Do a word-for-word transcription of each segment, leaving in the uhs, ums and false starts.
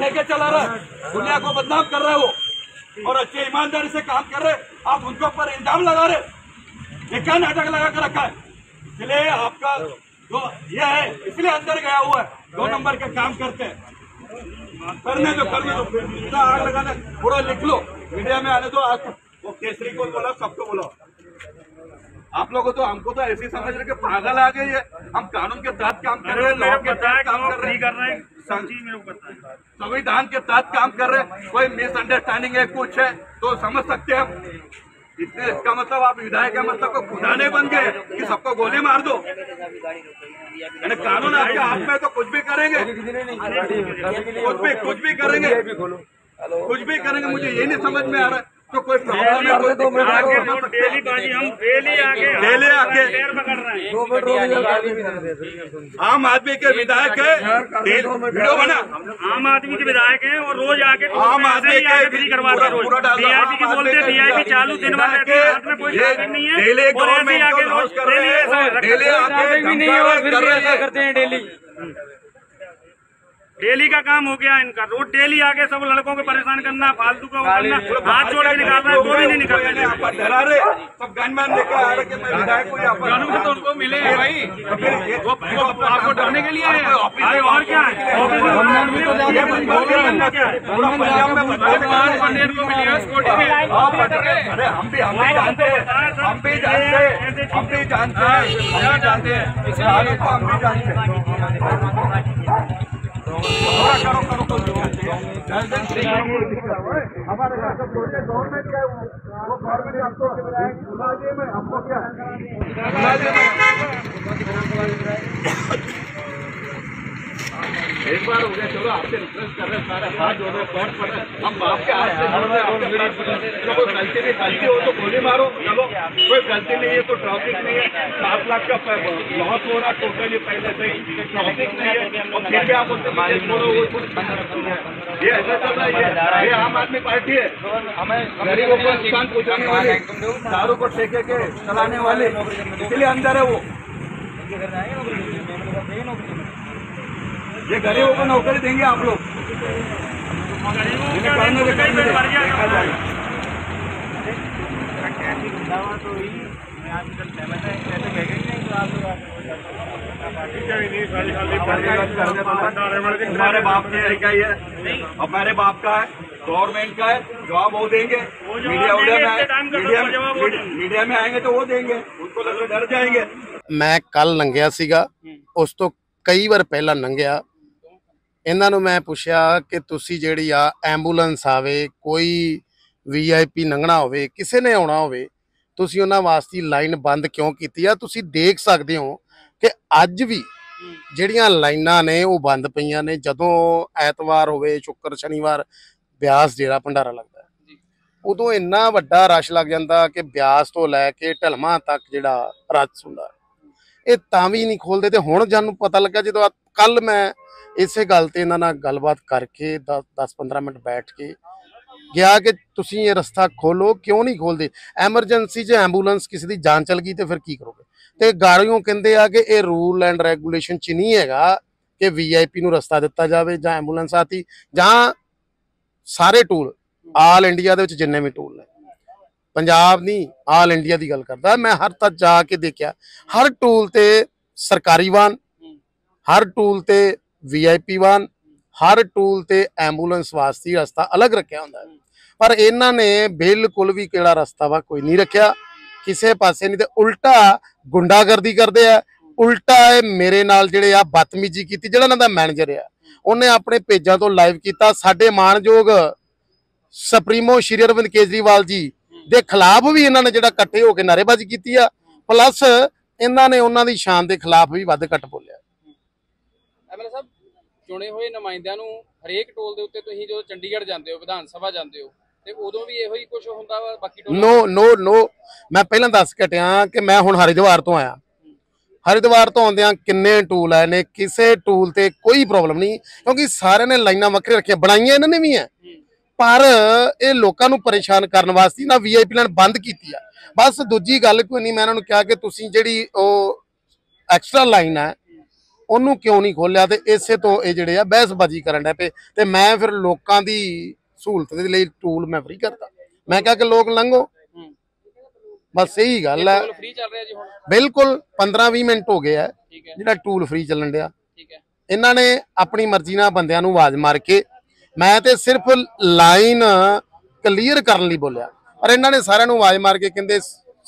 ठेके चला रहा है, दुनिया को बदनाम कर रहे हो और अच्छे ईमानदारी से काम कर रहे, आप उनके ऊपर इल्जाम लगा रहे, ये क्या नाटक लगा कर रखा है। इसलिए आपका जो ये है इसलिए अंदर गया हुआ है, दो नंबर के काम करते हैं, करने दो करने दो, इतना आग लगाने थोड़ा लिख लो, मीडिया में आने दो। आज वो केसरी को बोला, सबको बोला, आप लोगों तो हमको तो ऐसे समझ रहे कि पागल आ गई है, हम कानून के तहत काम कर रहे हैं, संविधान के तहत काम कर रहे हैं, कोई मिसअंडरस्टैंडिंग है कुछ है तो समझ सकते हैं। इसलिए इसका मतलब आप विधायक का मतलब को खुदाने बन गए कि सबको गोली मार दो, यानी कानून आपके हाथ में तो कुछ भी करेंगे, कुछ भी कुछ भी करेंगे कुछ भी करेंगे मुझे ये नहीं समझ में आ रहा है। तो कोई प्रॉब्लम है, कोई डेली बाजी, हम डेली आके डेली आके आम आदमी के विधायक है, वीडियो बना आम आदमी के विधायक है और रोज आके आम आदमी के करवाता रोज चालू दिन भर डेली करते हैं, डेली डेली का काम हो गया इनका, रोड डेली आके सब लड़कों को परेशान करना, फालतू का करना, हाथ जोड़ के निकालना है, कोई नहीं निकाल रहे, सब गनमैन लेकर आ रहे, मैं विधायक को यहाँ पर उनको मिले हैं भाई, वो आपको डरने के लिए आए और क्या है, को मिले स्कूटी में, अरे हम भी हम भी जानते हैं हम भी जानते हैं हम भी जानते हैं जानते हैं हम भी जानते हैं करो करो करो हमारे यहाँ सब बोलते गवर्नमेंट क्या है, वो गवर्नमेंट आपको मुलाजे में हमको क्या एक बार हो गया, चलो आपसे रिक्वेस्ट कर रहे हैं, सारे हाथ जोड़ रहे, पैर पड़ रहे, हम बाप के हाथ से जोड़ रहे, चलो गलती नहीं, गलती हो तो गोली मारो, चलो कोई गलती नहीं है तो ट्रैफिक नहीं है, सात लाख का लॉस हो रहा टोटली पहले से ही, ट्रैफिक नहीं है और फिर भी आप उससे मालिक बोलो, वो ये ऐसा चल रहा है। ये आम आदमी पार्टी है, हमें गरीबों को नुकसान पहुँचाने वाले, दारू को ठेके के चलाने वाले, इसलिए अंदर है वो, ये गरीबों को नौकरी देंगे आप लोग, हमारे बाप के है क्या है, हमारे बाप का है, गवर्नमेंट का है, जवाब वो देंगे, मीडिया मीडिया मीडिया में आएंगे तो वो देंगे, उनको लगे डर जाएंगे। मैं कल लंघिया सीगा, उस तो कई बार पहला लंघिया, ਇਹਨਾਂ ਨੂੰ मैं पूछा कि तुसी ਜਿਹੜੀ ਆ ਐਂਬੂਲੈਂਸ आवे कोई वीआईपी ਲੰਘਣਾ ਹੋਵੇ ਕਿਸੇ ਨੇ ਆਉਣਾ ਹੋਵੇ ਤੁਸੀਂ ਉਹਨਾਂ ਵਾਸਤੇ ਲਾਈਨ ਬੰਦ ਕਿਉਂ ਕੀਤੀ ਆ। ਤੁਸੀਂ ਦੇਖ ਸਕਦੇ ਹੋ कि ਅੱਜ ਵੀ ਜਿਹੜੀਆਂ ਲਾਈਨਾਂ ਨੇ ਉਹ ਬੰਦ ਪਈਆਂ ਨੇ, ਜਦੋਂ ਐਤਵਾਰ ਹੋਵੇ ਸ਼ੁੱਕਰ ਸ਼ਨੀਵਾਰ ਬਿਆਸ ਜਿਹੜਾ ਭੰਡਾਰਾ ਲੱਗਦਾ ਉਦੋਂ ਇੰਨਾ ਵੱਡਾ ਰਸ਼ ਲੱਗ ਜਾਂਦਾ ਕਿ ਬਿਆਸ ਤੋਂ ਲੈ ਕੇ ਢਲਮਾ ਤੱਕ ਜਿਹੜਾ ਰਸ਼ ਹੁੰਦਾ ਇਹ ਤਾਂ ਵੀ ਨਹੀਂ ਖੋਲਦੇ। ਤੇ ਹੁਣ ਜਾਨੂੰ ਪਤਾ ਲੱਗਾ ਜਦੋਂ ਕੱਲ मैं इसे गल ते इन्हां नाल गलबात करके दस दस पंद्रह मिनट बैठ के गया कि तुसीं ये रस्ता खोलो, क्यों नहीं खोलते, एमरजेंसी च एंबूलेंस किसी की जान चल गई तो फिर की करोगे। तो गाड़ियों कहते आ कि ये रूल एंड रेगूलेशन च नहीं हैगा कि वी आई पी नूं रस्ता दिता जाए जां एंबूलेंस आती जां सारे टूल आल इंडिया दे विच जिन्ने भी टूल ने, पंजाब नहीं आल इंडिया की गल करता मैं, हर तक जाके देखिया हर टूल ते सरकारी वाहन, हर टूल ते वी आई पी वाहन, हर टूल ते एंबूलेंस वास्ते रस्ता अलग रखा होंदा है, पर इन्हां ने बिल्कुल भी किहड़ा रस्ता वा कोई नहीं रखा किसी पासे नहीं, तो उल्टा गुंडागर्दी करते हैं, उल्टा है मेरे नाल जिहड़े आ बदतमीजी की। जिहड़ा इन्हां दा मैनेजर है उन्हें अपने पेजां तो लाइव किया, साडे मानयोग सुप्रीमो श्री अरविंद केजरीवाल जी के खिलाफ भी इन्होंने जिहड़ा इकट्ठे होकर नारेबाजी की, प्लस इन्हों ने उन्हों की शान के खिलाफ भी वध घट बोलिया। चुने हुए नुमाइंदियां नूं हरेक टोल दे उत्ते तुसीं जो चंडीगढ़ जांदे हो विधान सभा जांदे हो ते उदों भी इहो ही कुछ हुंदा वा बाकी टोल नो नो नो मैं पहलां दस घटिया कि मैं हुण हरिद्वार तो आया, हरिद्वार तो आउंदियां किन्ने टूल आए ने, किसी टूल ते कोई प्रॉब्लम नहीं क्योंकि सारे ने लाइनां वक्रे रखियां बनाइयां इन्हां ने भी है, पर ये लोकां नूं परेशान करन वास्ते ना वी आई पी लाइन बंद कीती आ बस। दूजी गल कोई नहीं, मैं इन्हां नूं कहा कि तुसीं जिहड़ी ओ एक्स्ट्रा लाइन है ਉਹਨੂੰ क्यों नहीं खोलिया। तो इसे तो ये ਜਿਹੜੇ ਆ ਬਹਿਸਬਾਜ਼ੀ ਕਰਨ ਲੱਗ ਪਏ। तो मैं फिर लोगों की सहूलत ਦੇ ਲਈ टूल मैं फ्री करता, मैं कहा कि लोग ਲੰਘੋ, बस यही गल है। बिल्कुल पंद्रह भी मिनट हो गया है ਜਿਹੜਾ टूल फ्री ਚੱਲਣ ਡਿਆ। ਇਹਨਾਂ ने अपनी मर्जी ਨਾਲ ਬੰਦਿਆਂ ਨੂੰ आवाज मार के, मैं तो सिर्फ लाइन क्लीयर करने लिए बोलिया, पर इन्होंने सारे आवाज मार के कहते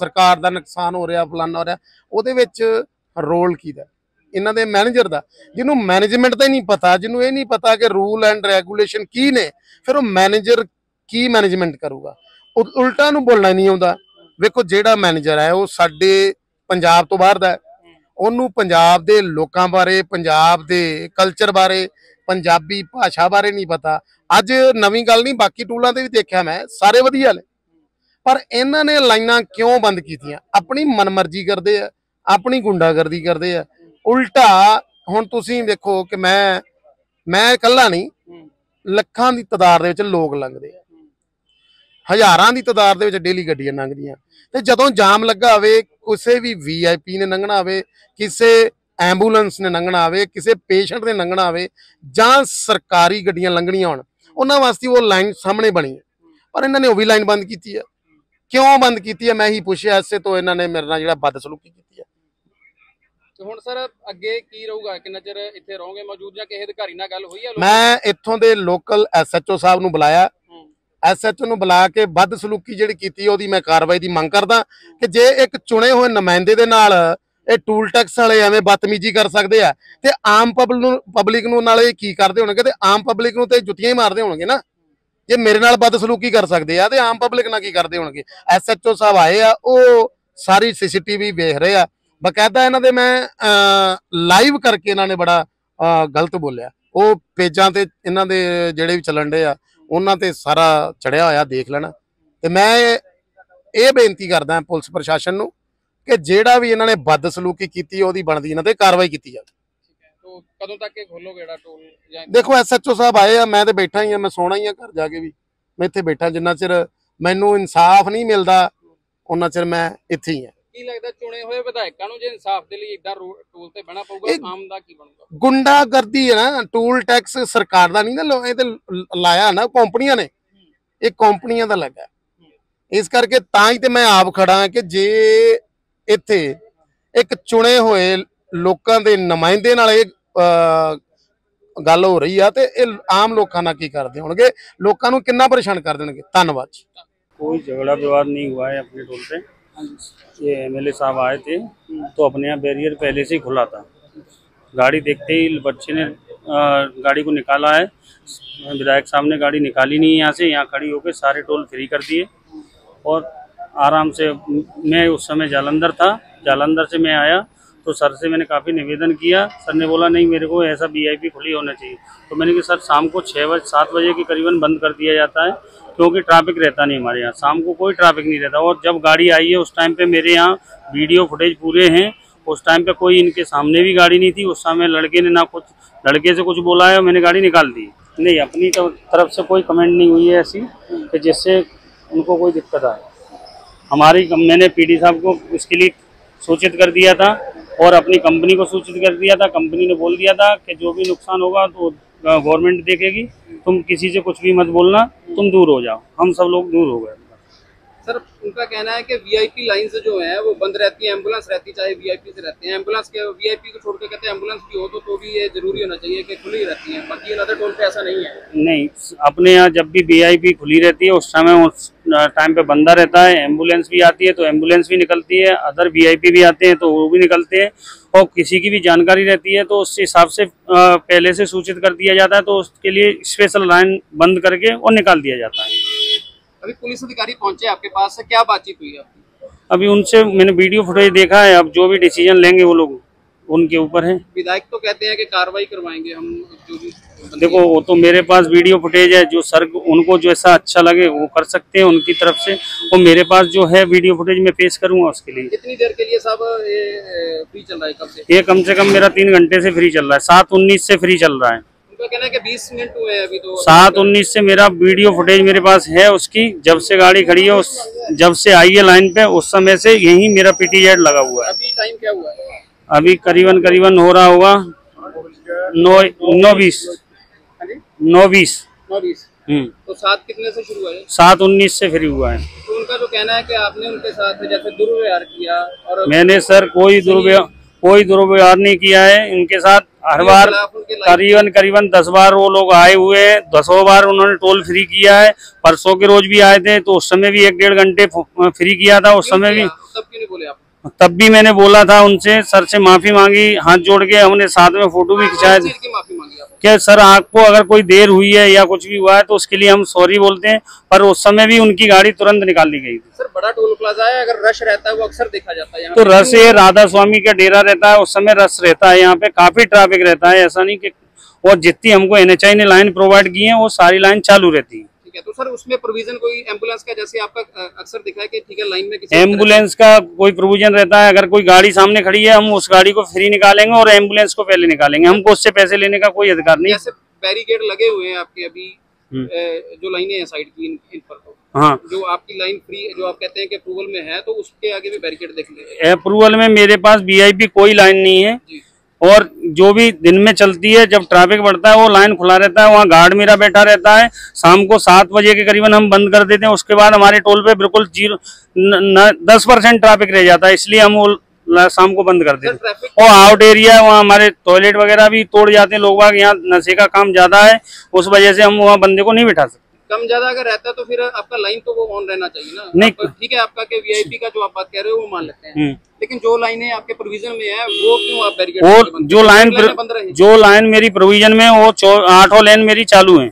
सरकार का नुकसान हो रहा, फलाना हो रहा। वो रोल की दा इन्होंने मैनेजर का, जिन्होंने मैनेजमेंट का ही नहीं पता, जिन्होंने ये नहीं पता कि रूल एंड रेगूलेशन की ने, फिर वो मैनेजर की मैनेजमेंट करूगा। उल्टा नूं बोलना नहीं आता। वेखो जिहड़ा मैनेजर है वो साडे पंजाब तो बाहर दा है, उन्होंने पंजाब के लोगों बारे, पंजाब के कल्चर बारे, पंजाबी भाषा बारे नहीं पता। अज नवी गल नहीं, बाकी टूलों से भी देखा मैं, सारे वधिया ने, पर इन्होंने लाइना क्यों बंद कीतियां? अपनी मनमर्जी करते हैं, अपनी गुंडागर्दी करते हैं। उल्टा हुण तुसीं देखो कि मैं मैं इकल्ला नहीं, लखां दी तादाद दे विच लोग लंघदे आ, हज़ारां दी तादाद दे विच डेली गड्डियां लंघदियां। ते जदों जाम लगा होवे, किसी भी वी आई पी ने लंघना होवे, किसी एंबूलेंस ने लंघना आवे, किसी पेशेंट ने लंघना आवे, जां सरकारी गड्डियां लंघणियां होण, उन्हां वास्ते वो लाइन सामने बनी है। पर इन्होंने वो भी लाइन बंद की है। क्यों बंद की है? मैं ही पूछिया, इसे तो इन्होंने मेरे नाल जिहड़ा बदसलूकी की है। हुण सर अगे की रहूगा, किन्ना चिर इत्थे रहोगे मौजूद, जां किसी अधिकारी नाल गल होई है? मैं इत्थों दे लोकल एस एच ओ साहब नूं बुलाया, एस एच ओ नूं बुला के बदसलूकी जिहड़ी कीती ओहदी मैं कार्रवाई दी मंग करदा कि जे एक चुने होए नुमाइंदे दे नाल ਇਹ ਟੂਲ ਟੈਕਸ ਵਾਲੇ ਐਵੇਂ ਬਦਤਮੀਜ਼ੀ ਕਰ ਸਕਦੇ ਆ, ਤੇ ਆਮ ਪਬਲਿਕ ਨੂੰ ਨਾਲੇ ਕੀ ਕਰਦੇ ਹੋਣਗੇ? ਤੇ ਆਮ ਪਬਲਿਕ ਨੂੰ ਤੇ ਜੁੱਤੀਆਂ ਹੀ ਮਾਰਦੇ ਹੋਣਗੇ ਨਾ। ਜੇ ਮੇਰੇ ਨਾਲ ਬਦਸਲੂਕੀ ਕਰ ਸਕਦੇ ਆ ਤੇ ਆਮ ਪਬਲਿਕ ਨਾਲ ਕੀ ਕਰਦੇ ਹੋਣਗੇ? ਐਸ ਐਚ ਓ ਸਾਹਿਬ ਆਏ ਆ, ਉਹ ਸਾਰੀ ਸੀਸੀਟੀਵੀ ਵੇਖ ਰਹੇ ਆ ਬਕਾਇਦਾ। ਇਹਨਾਂ ਦੇ ਮੈਂ ਲਾਈਵ ਕਰਕੇ ਇਹਨਾਂ ਨੇ ਬੜਾ ਗਲਤ ਬੋਲਿਆ, ਉਹ ਪੇਜਾਂ ਤੇ ਇਹਨਾਂ ਦੇ ਜਿਹੜੇ ਵੀ ਚੱਲਣ ਡੇ ਆ ਉਹਨਾਂ ਤੇ ਸਾਰਾ ਚੜਿਆ ਹੋਇਆ, ਦੇਖ ਲੈਣਾ। ਤੇ ਮੈਂ ਇਹ ਬੇਨਤੀ ਕਰਦਾ ਪੁਲਿਸ ਪ੍ਰਸ਼ਾਸਨ ਨੂੰ कि जेड़ा भी इन्होंने बदसलूकी की ओहदी बनदी इन्हां ते कार्रवाई की जाए। तो कदों तक ये खोलोगे टोल? देखो एस एच ओ साहब आए आ, मैं तो बैठा ही हाँ, मैं सोना ही हाँ, घर जाके भी मैं इत्थे बैठा, जिन्ना चिर मैनूं इंसाफ नहीं मिलता उन्ना चिर मैं इत्थे ही हाँ। ਕੀ ਲੱਗਦਾ ਚੁਣੇ ਹੋਏ ਵਿਧਾਇਕਾਂ ਨੂੰ ਜੇ ਇਨਸਾਫ ਦੇ ਲਈ ਇਦਾਂ ਟੂਲ ਤੇ ਬਹਿਣਾ ਪਊਗਾ, ਆਮ ਦਾ ਕੀ ਬਣੂਗਾ? ਗੁੰਡਾਗਰਦੀ ਹੈ ਨਾ। ਟੂਲ ਟੈਕਸ ਸਰਕਾਰ ਦਾ ਨਹੀਂ ਨਾ, ਇਹ ਤੇ ਲਾਇਆ ਨਾ ਕੰਪਨੀਆਂ ਨੇ, ਇਹ ਕੰਪਨੀਆਂ ਦਾ ਲੱਗਾ। ਇਸ ਕਰਕੇ ਤਾਂ ਹੀ ਤੇ ਮੈਂ ਆਪ ਖੜਾ ਕਿ ਜੇ ਇੱਥੇ ਇੱਕ ਚੁਣੇ ਹੋਏ ਲੋਕਾਂ ਦੇ ਨੁਮਾਇੰਦੇ ਨਾਲ ਇਹ ਗੱਲ ਹੋ ਰਹੀ ਆ, ਤੇ ਇਹ ਆਮ ਲੋਕਾਂ ਨਾਲ ਕੀ ਕਰਦੇ ਹੋਣਗੇ? ਲੋਕਾਂ ਨੂੰ ਕਿੰਨਾ ਪਰੇਸ਼ਾਨ ਕਰ ਦੇਣਗੇ। ਧੰਨਵਾਦ। ਕੋਈ ਝਗੜਾ ਵਿਵਾਦ ਨਹੀਂ ਹੋਇਆ ਹੈ ਆਪਣੇ ਟੋਲ ਤੇ। ये एमएलए साहब आए थे तो अपने यहाँ बैरियर पहले से ही खुला था। गाड़ी देखते ही बच्चे ने गाड़ी को निकाला है, विधायक साहब ने गाड़ी निकाली नहीं यहाँ से, यहाँ खड़ी होकर सारे टोल फ्री कर दिए। और आराम से, मैं उस समय जालंधर था, जालंधर से मैं आया तो सर से मैंने काफ़ी निवेदन किया। सर ने बोला नहीं, मेरे को ऐसा वीआईपी खुली होना चाहिए। तो मैंने कहा सर शाम को छः बजे सात बजे के करीबन बंद कर दिया जाता है, क्योंकि ट्रैफिक रहता नहीं हमारे यहाँ, शाम को कोई ट्रैफिक नहीं रहता। और जब गाड़ी आई है उस टाइम पर मेरे यहाँ वीडियो फुटेज पूरे हैं, उस टाइम पर कोई इनके सामने भी गाड़ी नहीं थी। उस समय लड़के ने ना कुछ लड़के से कुछ बोला है, मैंने गाड़ी निकाल दी। नहीं, अपनी तरफ से कोई कमेंट नहीं हुई है ऐसी कि जिससे उनको कोई दिक्कत आए। हमारी मैंने पीडी साहब को इसके लिए सूचित कर दिया था और अपनी कंपनी को सूचित कर दिया था। कंपनी ने बोल दिया था कि जो भी नुकसान होगा तो गवर्नमेंट देखेगी, तुम किसी से कुछ भी मत बोलना, तुम दूर हो जाओ। हम सब लोग दूर हो गए। सर उनका कहना है कि वीआईपी लाइन से जो है वो बंद रहती है, एम्बुलेंस रहती चाहे वीआईपी से रहते हैं। एम्बुलेंस के वीआईपी को छोड़ के कहते हैं एम्बुलेंस भी हो तो, तो भी ये जरूरी होना चाहिए कि खुली रहती है, बाकी अदर टोल पे ऐसा नहीं है। नहीं, अपने यहाँ जब भी वीआईपी खुली रहती है उस समय उस टाइम पे बंदा रहता है। एम्बुलेंस भी आती है तो एम्बुलेंस भी निकलती है, अदर वीआईपी भी आते हैं तो वो भी निकलते हैं। और किसी की भी जानकारी रहती है तो उस हिसाब से पहले से सूचित कर दिया जाता है, तो उसके लिए स्पेशल लाइन बंद करके और निकाल दिया जाता है। अभी पुलिस अधिकारी पहुंचे आपके पास, क्या बातचीत हुई आपकी? अभी उनसे मैंने वीडियो फुटेज देखा है, अब जो भी डिसीजन लेंगे वो लोग उनके ऊपर है। विधायक तो कहते हैं कि कार्रवाई करवाएंगे हम, जो भी। देखो वो तो मेरे पास वीडियो फुटेज है, जो सर उनको जो ऐसा अच्छा लगे वो कर सकते हैं उनकी तरफ से, और मेरे पास जो है वीडियो फुटेज मैं पेश करूंगा उसके लिए। कितनी देर के लिए साहब ये फ्री चल रहा है, कब से? ये कम से कम मेरा तीन घंटे से फ्री चल रहा है, सात उन्नीस से फ्री चल रहा है। कहना है कि बीस मिनट हुए अभी तो। सात उन्नीस से मेरा वीडियो फुटेज मेरे पास है उसकी, जब से गाड़ी खड़ी है उस, जब से आई है लाइन पे उस समय से यही मेरा पीटीजेड लगा हुआ है। अभी टाइम क्या हुआ है? अभी करीबन करीबन हो रहा होगा नौ नौ बीस नौ बीस नौ बीस तो सात कितने से शुरू है? सात उन्नीस से फ्री हुआ है। तो उनका जो कहना है कि आपने उनके साथ जैसे दुर्व्यवहार किया। और मैंने सर कोई दुर्व्यवहार कोई दुर्व्यवहार नहीं किया है इनके साथ। हर बार करीबन करीबन दस बार वो लोग आए हुए हैं, दसों बार उन्होंने टोल फ्री किया है। परसों के रोज भी आए थे तो उस समय भी एक डेढ़ घंटे फ्री किया था। उस समय भी तब भी मैंने बोला था उनसे, सर से माफी मांगी, हाथ जोड़ के हमने साथ में फोटो भी खिंचाए थे कि सर आपको अगर कोई देर हुई है या कुछ भी हुआ है तो उसके लिए हम सॉरी बोलते हैं। पर उस समय भी उनकी गाड़ी तुरंत निकाल दी गई थी। सर बड़ा टोल प्लाजा है, अगर रश रहता है वो अक्सर देखा जाता है। तो रश ये राधा स्वामी का डेरा रहता है, उस समय रश रहता है, यहाँ पे काफी ट्रैफिक रहता है। ऐसा नहीं की, और जितनी हमको एन एच आई ने लाइन प्रोवाइड की है वो सारी लाइन चालू रहती है। तो सर उसमें प्रोविजन कोई एम्बुलेंस का, जैसे आपका अक्सर दिखा है कि ठीक है लाइन में किसी एम्बुलेंस का कोई प्रोविजन रहता है। अगर कोई गाड़ी सामने खड़ी है हम उस गाड़ी को फ्री निकालेंगे और एम्बुलेंस को पहले निकालेंगे। हमको उससे पैसे लेने का कोई अधिकार नहीं। जैसे बैरिकेड लगे हुए हैं आपके अभी ए, जो लाइनें हैं साइड की इन, इन पर तो। हाँ, जो आपकी लाइन फ्री जो आप कहते हैं कि अप्रूवल में है तो उसके आगे भी बैरिकेड देख लेंगे। अप्रूवल में मेरे पास वी आई पी कोई लाइन नहीं है, और जो भी दिन में चलती है जब ट्रैफिक बढ़ता है वो लाइन खुला रहता है, वहाँ गार्ड मेरा बैठा रहता है। शाम को सात बजे के करीबन हम बंद कर देते हैं, उसके बाद हमारे टोल पे बिल्कुल जीरो दस परसेंट ट्रैफिक रह जाता है, इसलिए हम वो शाम को बंद कर देते हैं। और आउट एरिया वहाँ हमारे टॉयलेट वगैरह भी तोड़ जाते हैं लोग बाग, यहाँ नशे का काम ज्यादा है, उस वजह से हम वहाँ बंदे को नहीं बिठा सकते। कम ज्यादा अगर रहता है तो फिर आपका लाइन तो वो ऑन रहना चाहिए ना। नहीं ठीक है आपका के वी आई पी का जो आप बात कह रहे हो वो मान लेते हैं, लेकिन जो लाइनें आपके प्रोविजन में है वो क्यों आप बैरिकेड और जो लाइन प्र... जो लाइन मेरी प्रोविजन में वो आठों लाइन मेरी चालू है।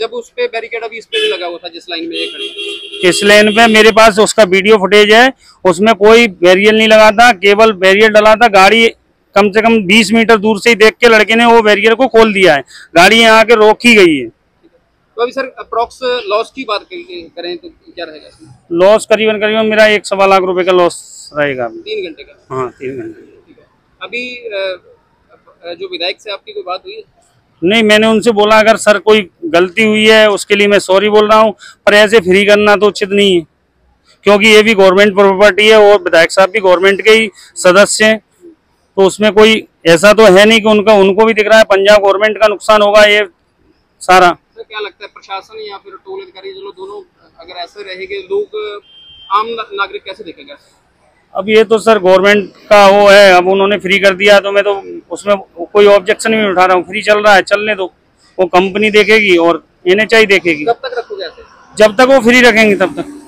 जब उस पे बैरिकेड अभी इस पे भी लगा हुआ था जिस लाइन में ये खड़े, इस लाइन पे मेरे पास उसका वीडियो फुटेज है, उसमें कोई बैरियर नहीं लगा था, केवल बैरियर डाला था। गाड़ी कम से कम बीस मीटर दूर से ही देख के लड़के ने वो बैरियर को खोल दिया है, गाड़ी यहाँ आके रोकी गई है। तो अभी सर अप्रॉक्स लॉस की बात करें तो क्या रहेगा? लॉस करीबन करीबन मेरा एक सवा लाख रुपए का लॉस रहेगा तीन घंटे का। हाँ तीन घंटे। अभी जो विधायक से आपकी कोई बात हुई? नहीं, मैंने उनसे बोला अगर सर कोई गलती हुई है उसके लिए मैं सॉरी बोल रहा हूँ, पर ऐसे फ्री करना तो उचित नहीं है, क्योंकि ये भी गवर्नमेंट प्रॉपर्टी है और विधायक साहब भी गवर्नमेंट के ही सदस्य हैं, तो उसमें कोई ऐसा तो है नहीं कि उनका उनको भी दिख रहा है। पंजाब गवर्नमेंट का नुकसान होगा ये सारा। क्या लगता है प्रशासन या फिर टोल अधिकारी जो दोनों अगर ऐसे रहेंगे लोग आम नागरिक कैसे देखेगा? अब ये तो सर गवर्नमेंट का वो है, अब उन्होंने फ्री कर दिया तो मैं तो उसमें कोई ऑब्जेक्शन नहीं उठा रहा हूँ। फ्री चल रहा है, चलने दो, वो कंपनी देखेगी और एन एच आई देखेगी। कब तक रखोगे ऐसे? जब तक वो फ्री रखेंगे तब तक।